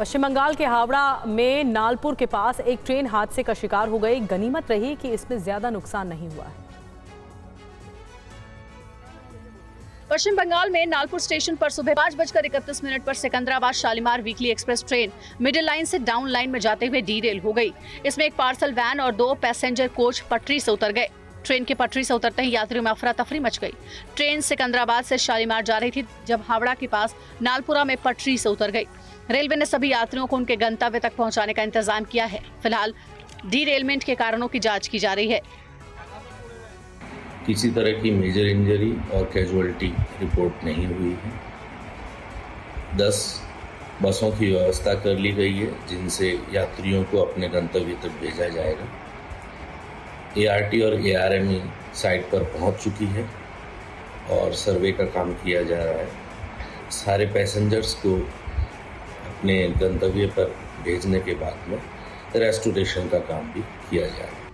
पश्चिम बंगाल के हावड़ा में नालपुर के पास एक ट्रेन हादसे का शिकार हो गई। गनीमत रही कि इसमें ज्यादा नुकसान नहीं हुआ है। पश्चिम बंगाल में नालपुर स्टेशन पर सुबह 5:31 पर Secunderabad Shalimar weekly express train middle line से डाउन लाइन में जाते हुए डीरेल हो गई। इसमें एक पार्सल वैन और 2 पैसेंजर कोच पटरी से उतर गए। ट्रेन के पटरी से उतरते ही यात्रियों में अफरा तफरी मच गई। ट्रेन सिकंदराबाद से शालीमार जा रही थी जब हावड़ा के पास नालपुरा में पटरी से उतर गई। रेलवे ने सभी यात्रियों को उनके गंतव्य तक पहुँचाने का इंतजाम किया है। फिलहाल डीरेलमेंट के कारणों की जाँच की जा रही है। किसी तरह की मेजर इंजरी और कैजुअलिटी रिपोर्ट नहीं हुई है। 10 बसों की व्यवस्था कर ली गई है जिनसे यात्रियों को अपने गंतव्य तक भेजा जाएगा। ART और ARME साइट पर पहुंच चुकी है और सर्वे का काम किया जा रहा है। सारे पैसेंजर्स को अपने गंतव्य पर भेजने के बाद में रेस्टोरेशन का काम भी किया जाएगा।